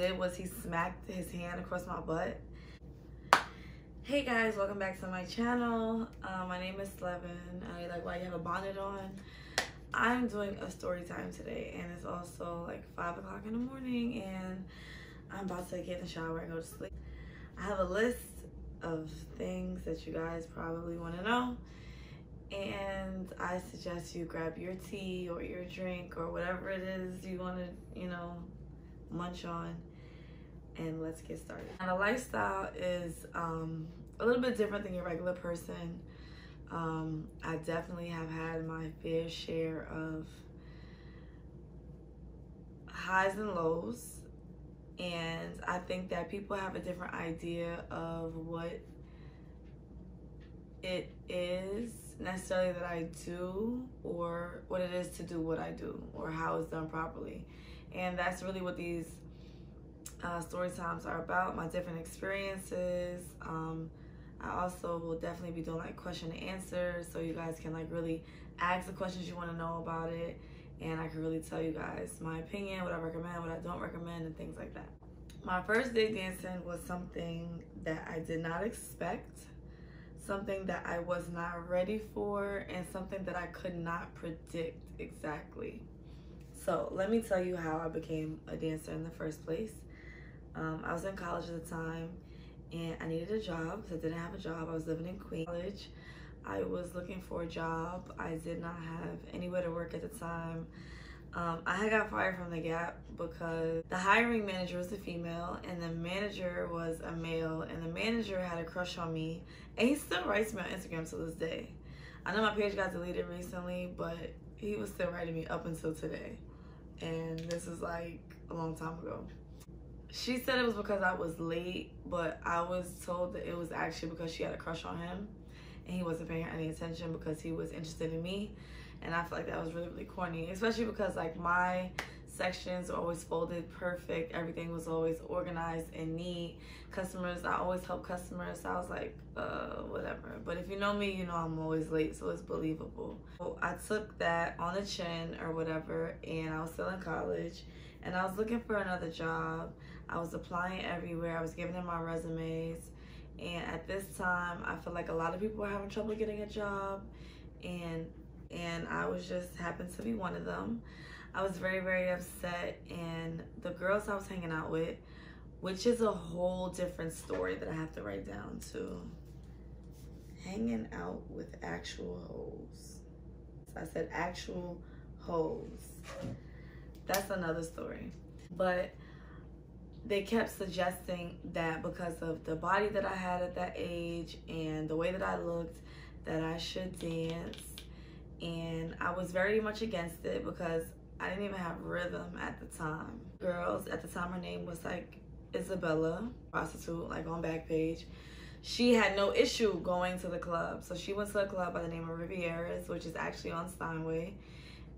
did was he smacked his hand across my butt. Hey guys, welcome back to my channel. My name is Slevin. I like why you have a bonnet on. I'm doing a story time today, and it's also like 5 o'clock in the morning, and I'm about to get in the shower and go to sleep. I have a list of things that you guys probably want to know, and I suggest you grab your tea or your drink or whatever it is you want to, you know, munch on, and let's get started. And a lifestyle is a little bit different than your regular person. I definitely have had my fair share of highs and lows, and I think that people have a different idea of what it is necessarily that I do, or what it is to do what I do, or how it's done properly. And that's really what these story times are about, my different experiences. I also will definitely be doing like question and answers, so you guys can like really ask the questions you want to know about it, and I can really tell you guys my opinion, what I recommend, what I don't recommend, and things like that. My first day dancing was something that I did not expect, something that I was not ready for, and something that I could not predict exactly. So let me tell you how I became a dancer in the first place. I was in college at the time, and I needed a job because I didn't have a job. I was living in Queens College. I was looking for a job. I did not have anywhere to work at the time. I had got fired from The Gap because the hiring manager was a female, and the manager was a male, and the manager had a crush on me, and he still writes me on Instagram to this day. I know my page got deleted recently, but he was still writing me up until today, and this is like a long time ago. She said it was because I was late, but I was told that it was actually because she had a crush on him, and he wasn't paying her any attention because he was interested in me. And I feel like that was really, really corny, especially because like my sections were always folded perfect. Everything was always organized and neat. Customers, I always help customers. So I was like, whatever. But if you know me, you know I'm always late, so it's believable. So I took that on the chin or whatever, and I was still in college, and I was looking for another job. I was applying everywhere. I was giving them my resumes. And at this time, I feel like a lot of people were having trouble getting a job, and I was just happened to be one of them. I was very, very upset, and the girls I was hanging out with, which is a whole different story that I have to write down too. Hanging out with actual hoes. So I said actual hoes. That's another story. But they kept suggesting that because of the body that I had at that age and the way that I looked, that I should dance. And I was very much against it because I didn't even have rhythm at the time. Girls, at the time her name was like Isabella, prostitute, like on Backpage. She had no issue going to the club. So she went to a club by the name of Rivieras, which is actually on Steinway.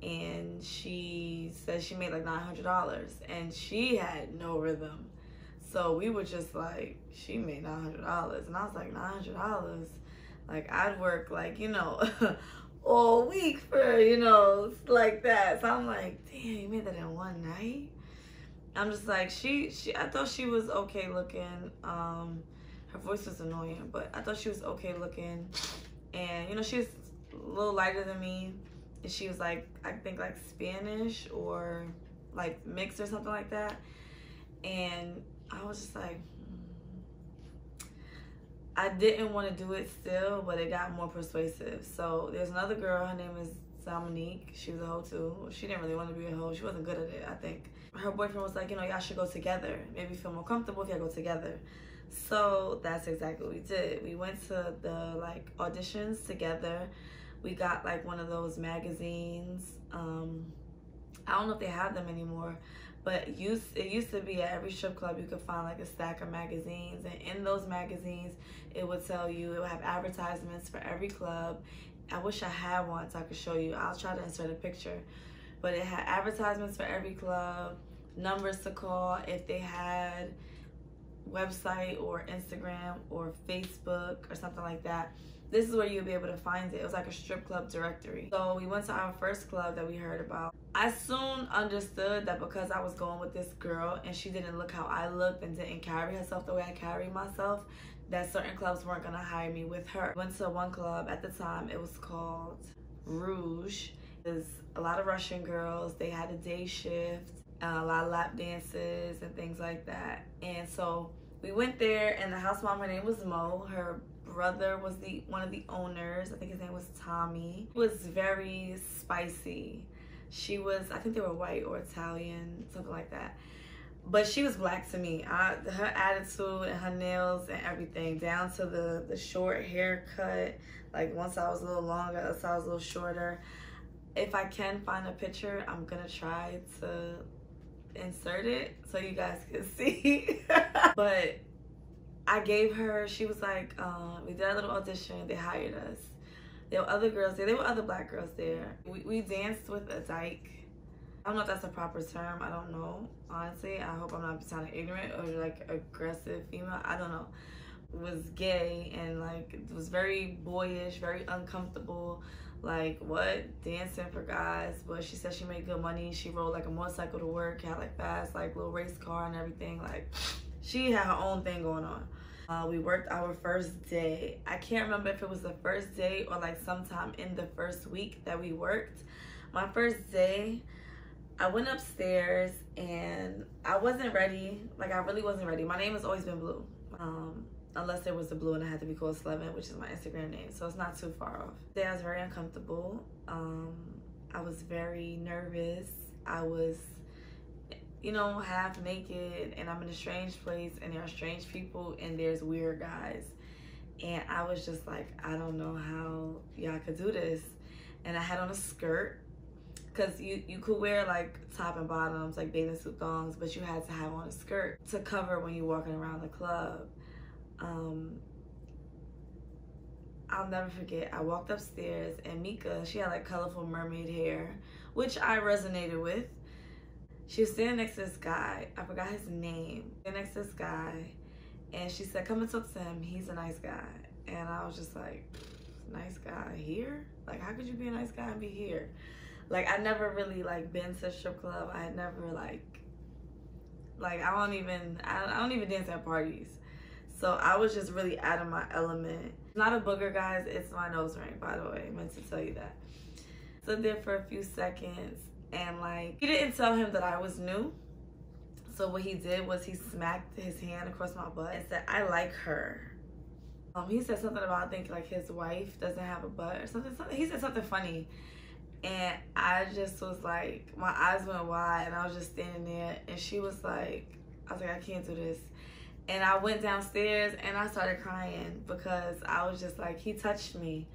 And she said she made like $900, and she had no rhythm. So we were just like, she made $900. And I was like, $900? Like I'd work like, you know, all week for, you know, like that. So I'm like, damn, you made that in one night? I'm just like, I thought she was okay looking. Her voice was annoying, but I thought she was okay looking. And, you know, she was a little lighter than me. And she was like, I think like Spanish or like mixed or something like that. And I was just like, I didn't want to do it still, but it got more persuasive. So there's another girl, her name is Dominique. She was a hoe too. She didn't really want to be a hoe. She wasn't good at it, I think. Her boyfriend was like, you know, y'all should go together. Maybe feel more comfortable if y'all go together. So that's exactly what we did. We went to the like auditions together. We got like one of those magazines. I don't know if they have them anymore, but it used to be at every strip club you could find like a stack of magazines, and in those magazines it would tell you, it would have advertisements for every club. I wish I had one so I could show you. I'll try to insert a picture. But it had advertisements for every club, numbers to call if they had website or Instagram or Facebook or something like that. This is where you'll be able to find it. It was like a strip club directory. So we went to our first club that we heard about. I soon understood that because I was going with this girl and she didn't look how I looked and didn't carry herself the way I carried myself, that certain clubs weren't gonna hire me with her. Went to one club at the time, it was called Rouge. There's a lot of Russian girls, they had a day shift, a lot of lap dances and things like that. And so we went there and the house mom, her name was Moe, her brother was one of the owners, I think his name was Tommy. He was very spicy. She was, I think they were white or Italian, something like that. But she was black to me. Her attitude and her nails and everything, down to the short haircut. Like once I was a little longer, once I was a little shorter. If I can find a picture, I'm gonna try to insert it so you guys can see. But I gave her, she was like, we did a little audition, they hired us. There were other girls there. There were other black girls there. We danced with a dyke. I don't know if that's a proper term. I don't know, honestly. I hope I'm not sounding ignorant or like aggressive female. I don't know. Was gay and like was very boyish, very uncomfortable. Like what? Dancing for guys. But she said she made good money. She rode like a motorcycle to work, had like fast, like little race car and everything. Like she had her own thing going on. We worked our first day. I can't remember if it was the first day or like sometime in the first week that we worked. My first day, I went upstairs and I wasn't ready. Like I really wasn't ready. My name has always been Blue. Unless there was the Blue and I had to be called Slevin, which is my Instagram name. So it's not too far off. Today I was very uncomfortable. I was very nervous. I was, you know, half naked, and I'm in a strange place and there are strange people and there's weird guys. And I was just like, I don't know how y'all could do this. And I had on a skirt, cause you could wear like top and bottoms, like bathing suit thongs, but you had to have on a skirt to cover when you're walking around the club. I'll never forget, I walked upstairs and Mika, she had like colorful mermaid hair, which I resonated with. She was standing next to this guy. I forgot his name. Standing next to this guy. And she said, come and talk to him. He's a nice guy. And I was just like, nice guy here? Like, how could you be a nice guy and be here? Like, I never really, like, been to a strip club. I had never, like, I don't even dance at parties. So I was just really out of my element. Not a booger, guys. It's my nose ring, by the way. I meant to tell you that. Stood there for a few seconds. And like, he didn't tell him that I was new. So what he did was he smacked his hand across my butt and said, I like her. He said something about, I think like his wife doesn't have a butt or something. He said something funny. And I just was like, my eyes went wide and I was just standing there. And she was like, I was like, I can't do this. And I went downstairs and I started crying because I was just like, he touched me.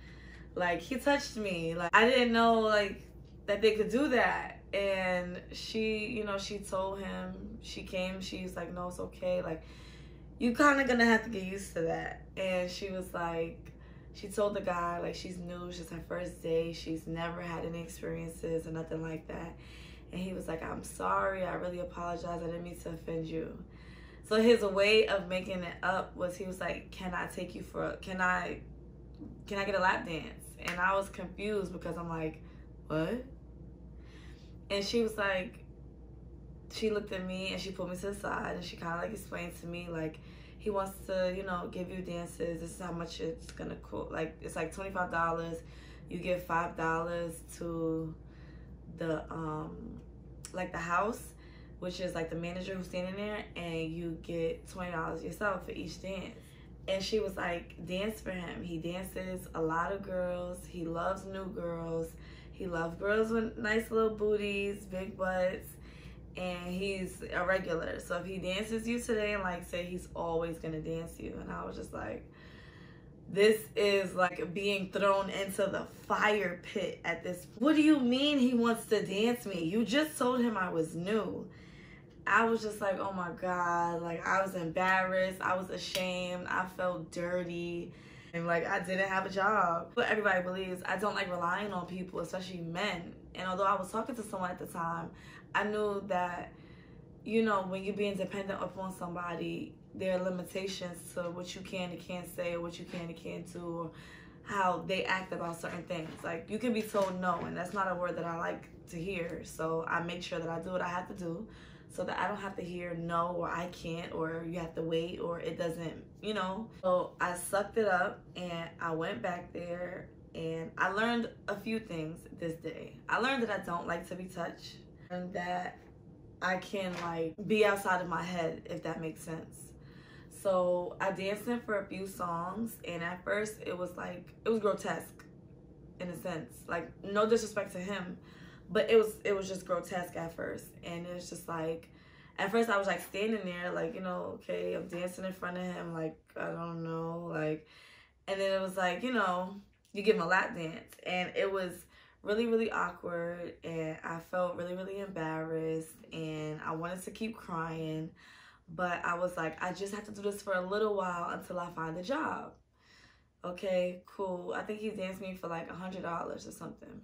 Like he touched me. Like I didn't know like that they could do that. And she, you know, she told him, she came, she was like, no, it's okay. Like, you kind of gonna have to get used to that. And she was like, she told the guy, like, she's new, she's her first day, she's never had any experiences or nothing like that. And he was like, I'm sorry, I really apologize, I didn't mean to offend you. So his way of making it up was he was like, can I take you for, can I get a lap dance? And I was confused because I'm like, what? And she was like, she looked at me and she pulled me to the side and she kind of like explained to me like, he wants to, you know, give you dances. This is how much it's gonna cost. Like it's like $25. You give $5 to the like the house, which is like the manager who's standing there, and you get $20 yourself for each dance. And she was like, dance for him. He dances a lot of girls. He loves new girls. He loves girls with nice little booties, big butts, and he's a regular. So if he dances you today, and like say he's always gonna dance you. And I was just like, this is like being thrown into the fire pit at this. What do you mean he wants to dance me? You just told him I was new. I was just like, oh my God. Like I was embarrassed, I was ashamed, I felt dirty. And like I didn't have a job. But everybody believes I don't like relying on people, especially men. And although I was talking to someone at the time, I knew that, you know, when you're being dependent upon somebody, there are limitations to what you can and can't say, or what you can and can't do, or how they act about certain things. Like, you can be told no, and that's not a word that I like to hear. So I make sure that I do what I have to do so that I don't have to hear no, or I can't, or you have to wait, or it doesn't, you know. So I sucked it up and I went back there and I learned a few things this day. I learned that I don't like to be touched and that I can, like, be outside of my head, if that makes sense. So I danced in for a few songs, and at first it was like, it was grotesque in a sense, like, no disrespect to him, but it was just grotesque at first. And it was just like, at first I was like standing there like, you know, okay, I'm dancing in front of him, like, I don't know, like, and then it was like, you know, you give him a lap dance, and it was really, really awkward, and I felt really, really embarrassed, and I wanted to keep crying. But I was like, I just have to do this for a little while until I find a job. Okay, cool. I think he danced me for like $100 or something.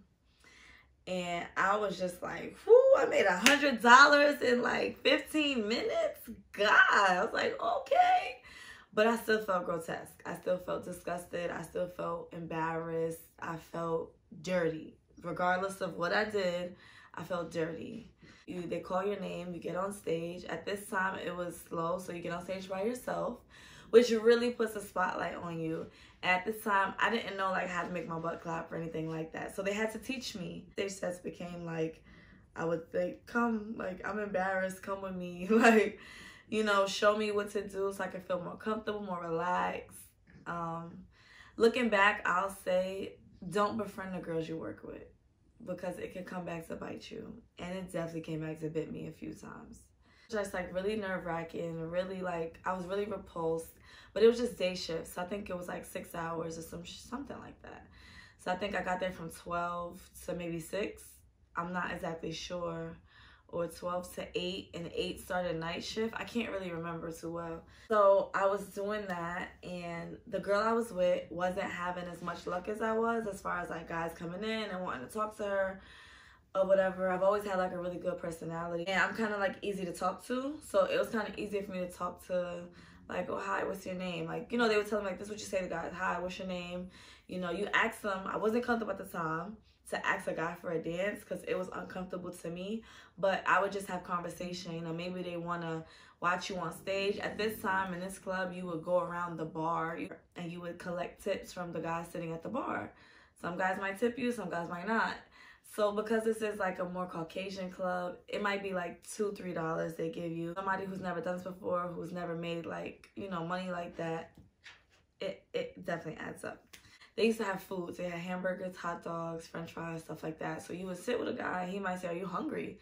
And I was just like, whoo, I made $100 in like 15 minutes? God, I was like, okay. But I still felt grotesque. I still felt disgusted. I still felt embarrassed. I felt dirty. Regardless of what I did, I felt dirty. They call your name, you get on stage. At this time, it was slow, so you get on stage by yourself, which really puts a spotlight on you. At this time, I didn't know, like, how to make my butt clap or anything like that, so they had to teach me. Stage sets became, like, I would think, come, like, I'm embarrassed, come with me. Like, you know, show me what to do so I can feel more comfortable, more relaxed. Looking back, I'll say, don't befriend the girls you work with, because it could come back to bite you. And it definitely came back to bit me a few times. Just like really nerve-wracking, really, like, I was really repulsed, but it was just day shifts. So I think it was like 6 hours or something like that. So I think I got there from 12 to maybe 6. I'm not exactly sure. Or 12 to 8, and 8 started night shift. I can't really remember too well. So I was doing that, and the girl I was with wasn't having as much luck as I was, as far as like guys coming in and wanting to talk to her or whatever. I've always had like a really good personality, and I'm kind of like easy to talk to. So it was kind of easy for me to talk to, like, oh, hi, what's your name? Like, you know, they would tell me like, this is what you say to guys, hi, what's your name? You know, you ask them. I wasn't comfortable at the time to ask a guy for a dance because it was uncomfortable to me, but I would just have conversation. You know, maybe they want to watch you on stage. At this time in this club, you would go around the bar and you would collect tips from the guys sitting at the bar. Some guys might tip you, some guys might not. So because this is like a more Caucasian club, it might be like $2, $3 they give you. Somebody who's never done this before, who's never made, like, you know, money like that, it definitely adds up. They used to have food. They had hamburgers, hot dogs, french fries, stuff like that. So you would sit with a guy, he might say, are you hungry?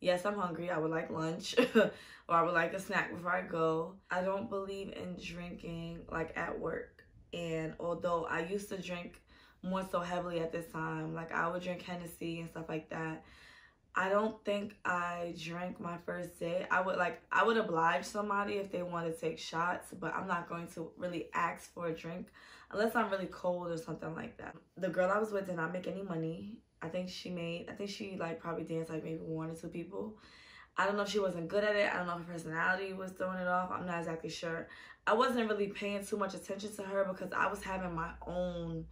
Yes, I'm hungry. I would like lunch or I would like a snack before I go. I don't believe in drinking like at work. And although I used to drink more so heavily at this time, like I would drink Hennessy and stuff like that. I don't think I drank my first day. I would oblige somebody if they want to take shots, but I'm not going to really ask for a drink unless I'm really cold or something like that. The girl I was with did not make any money. I think she like probably danced like maybe 1 or 2 people. I don't know if she wasn't good at it. I don't know if her personality was throwing it off. I'm not exactly sure. I wasn't really paying too much attention to her because I was having my own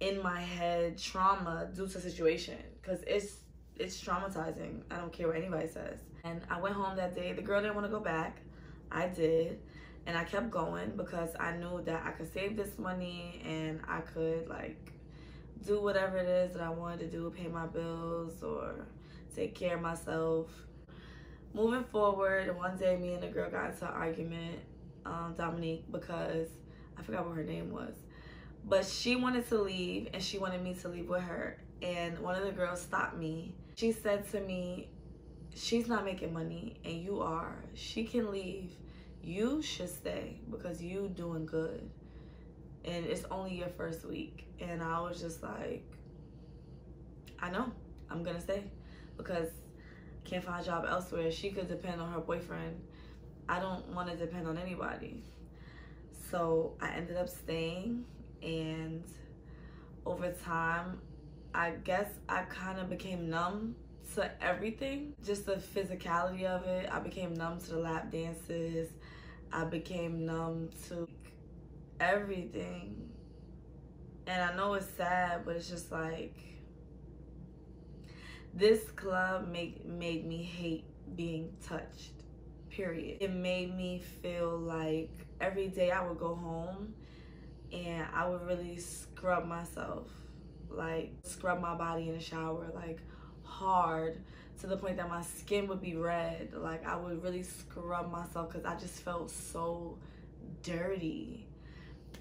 in my head trauma due to the situation, because it's traumatizing. I don't care what anybody says. And I went home that day. The girl didn't want to go back. I did. And I kept going because I knew that I could save this money and I could, like, do whatever it is that I wanted to do, pay my bills or take care of myself. Moving forward, one day me and the girl got into an argument, Dominique, because I forgot what her name was. But she wanted to leave and she wanted me to leave with her. And one of the girls stopped me. She said to me, she's not making money and you are. She can leave. You should stay because you doing good. And it's only your first week. And I was just like, I know, I'm gonna stay because I can't find a job elsewhere. She could depend on her boyfriend. I don't wanna depend on anybody. So I ended up staying, and over time, I guess I kind of became numb to everything, just the physicality of it. I became numb to the lap dances. I became numb to everything. And I know it's sad, but it's just like, this club made me hate being touched, period. It made me feel like every day I would go home and I would really scrub myself, like scrub my body in the shower, like hard, to the point that my skin would be red. Like I would really scrub myself because I just felt so dirty.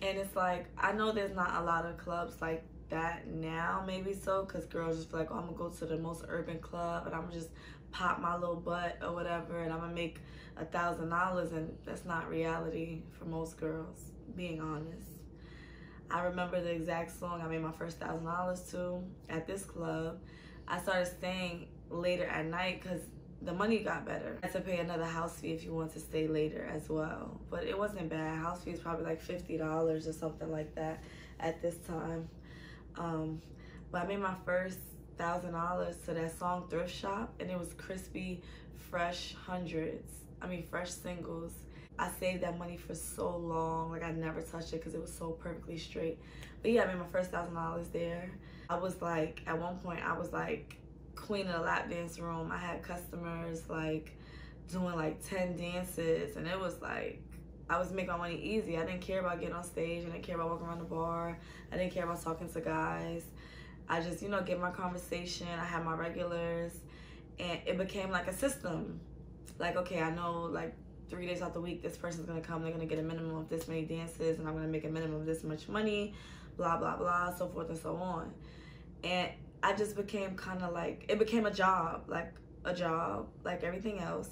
And it's like, I know there's not a lot of clubs like that now, maybe so, because girls just feel like, oh, I'm gonna go to the most urban club and I'm just pop my little butt or whatever and I'm gonna make $1,000, and that's not reality for most girls, being honest. I remember the exact song I made my first $1,000 to at this club. I started staying later at night because the money got better. I had to pay another house fee if you want to stay later as well. But it wasn't bad. House fee is probably like $50 or something like that at this time. But I made my first $1,000 to that song Thrift Shop, and it was crispy, fresh fresh singles. I saved that money for so long, like I never touched it because it was so perfectly straight. But yeah, I made my first $1,000 there. I was like, at one point I was like queen of the lap dance room. I had customers like doing like 10 dances, and it was like, I was making my money easy. I didn't care about getting on stage. I didn't care about walking around the bar. I didn't care about talking to guys. I just, you know, get my conversation. I had my regulars, and it became like a system. Like, okay, I know like 3 days out the week, this person's gonna come, they're gonna get a minimum of this many dances, and I'm gonna make a minimum of this much money, blah, blah, blah, so forth and so on. And I just became kind of like, it became a job, like everything else.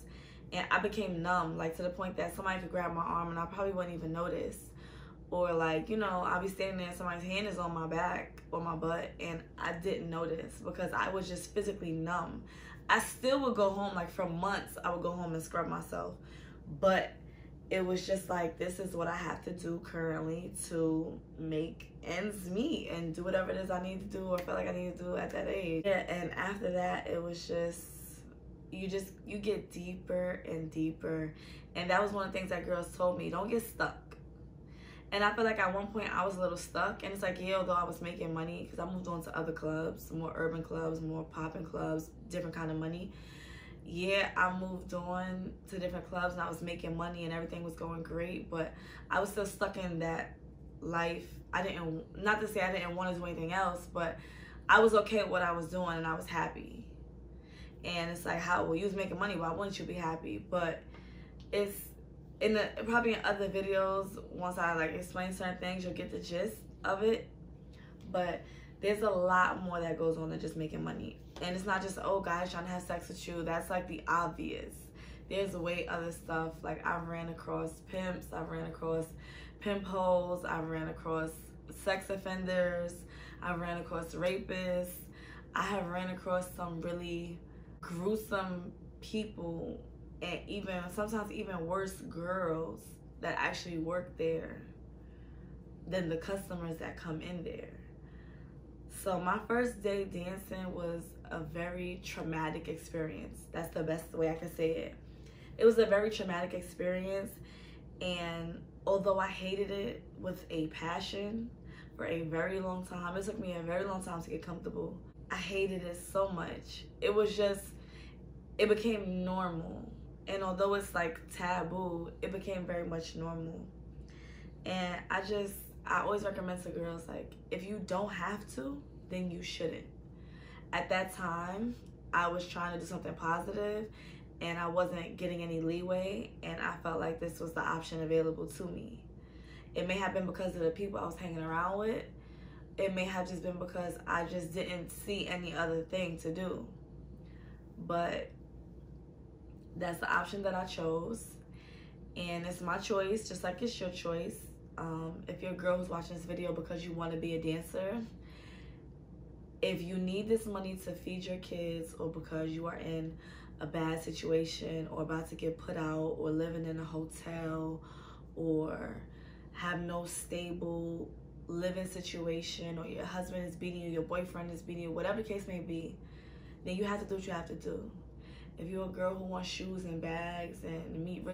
And I became numb, like to the point that somebody could grab my arm and I probably wouldn't even notice. Or like, you know, I'll be standing there and somebody's hand is on my back or my butt and I didn't notice because I was just physically numb. I still would go home, like for months, I would go home and scrub myself. But it was just like, this is what I have to do currently to make ends meet and do whatever it is I need to do or feel like I need to do at that age. Yeah, and after that, it was just, you get deeper and deeper. And that was one of the things that girls told me, don't get stuck. And I feel like at one point I was a little stuck, and it's like, yeah, although I was making money, because I moved on to other clubs, more urban clubs, more popping clubs, different kind of money. Yeah, I moved on to different clubs and I was making money and everything was going great, but I was still stuck in that life. I didn't, not to say I didn't want to do anything else, but I was okay with what I was doing and I was happy. And it's like, how, well, you was making money, why wouldn't you be happy? But it's probably in other videos, once I like explain certain things, you'll get the gist of it. But there's a lot more that goes on than just making money. And it's not just, oh, guys trying to have sex with you. That's like the obvious. There's way other stuff. Like I've ran across pimps, I've ran across pimp holes, I've ran across sex offenders, I've ran across rapists. I have ran across some really gruesome people, and even sometimes even worse girls that actually work there than the customers that come in there. So my first day dancing was a very traumatic experience. That's the best way I can say it. It was a very traumatic experience, and although I hated it with a passion for a very long time, it took me a very long time to get comfortable. I hated it so much. It was just, it became normal. And although it's like taboo, it became very much normal. And I always recommend to girls, like, if you don't have to, then you shouldn't. At that time, I was trying to do something positive and I wasn't getting any leeway, and I felt like this was the option available to me. It may have been because of the people I was hanging around with. It may have just been because I just didn't see any other thing to do. But that's the option that I chose, and it's my choice, just like it's your choice. If you're a girl who's watching this video because you want to be a dancer, if you need this money to feed your kids, or because you are in a bad situation or about to get put out, or living in a hotel, or have no stable living situation, or your husband is beating you, your boyfriend is beating you, whatever the case may be, then you have to do what you have to do. If you're a girl who wants shoes and bags and meat,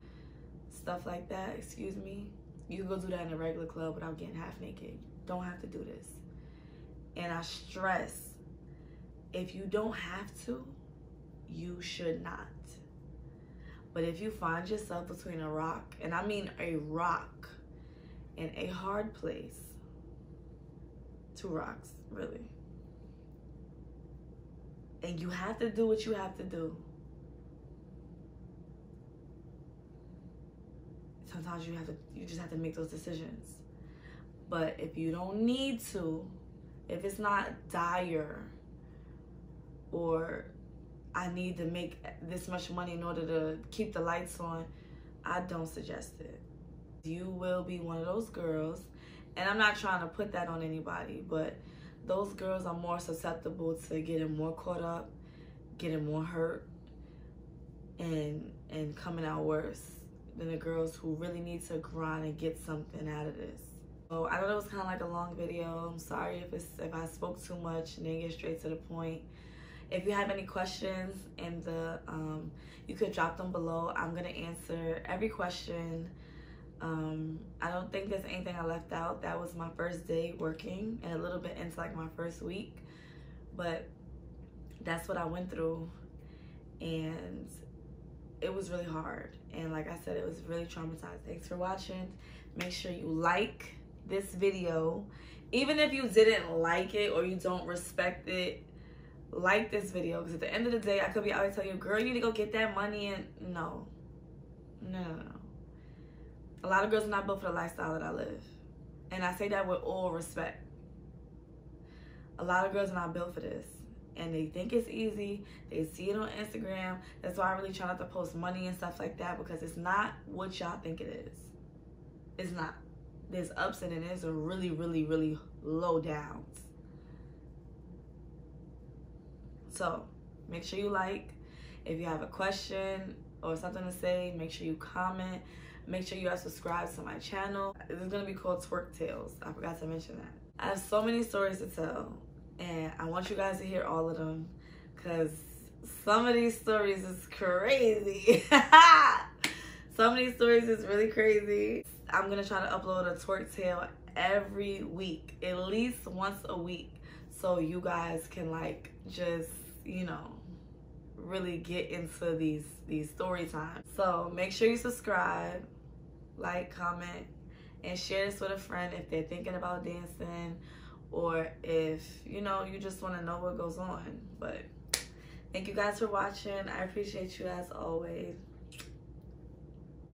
stuff like that, excuse me, you can go do that in a regular club without getting half naked. Don't have to do this. And I stress, if you don't have to, you should not. But if you find yourself between a rock, and I mean a rock, and a hard place, two rocks, really, and you have to do what you have to do, sometimes you just have to make those decisions. But if you don't need to, if it's not dire, or I need to make this much money in order to keep the lights on, I don't suggest it. You will be one of those girls, and I'm not trying to put that on anybody, but those girls are more susceptible to getting more caught up, getting more hurt, and coming out worse than the girls who really need to grind and get something out of this. So I know it was kind of like a long video. I'm sorry if I spoke too much and didn't get straight to the point. If you have any questions, in the you could drop them below. I'm gonna answer every question. I don't think there's anything I left out. That was my first day working and a little bit into like my first week, but that's what I went through, and it was really hard, and like I said, it was really traumatized. Thanks for watching. Make sure you like this video. Even if you didn't like it or you don't respect it, like this video, because at the end of the day, I could be out here telling you, girl, you need to go get that money, and no. A lot of girls are not built for the lifestyle that I live, and I say that with all respect. A lot of girls are not built for this, and they think it's easy. They see it on Instagram. That's why I really try not to post money and stuff like that, because it's not what y'all think it is. It's not. There's ups and there's a really, really, really low downs. So make sure you like. If you have a question or something to say, make sure you comment. Make sure you are subscribed to my channel. This is gonna be called Twerk Tales. I forgot to mention that. I have so many stories to tell, and I want you guys to hear all of them, because some of these stories is crazy. Some of these stories is really crazy. I'm gonna try to upload a twerk tale every week, at least once a week, so you guys can like just, you know, really get into these story times. So make sure you subscribe, like, comment, and share this with a friend if they're thinking about dancing, or if, you know, you just want to know what goes on. But thank you guys for watching. I appreciate you as always.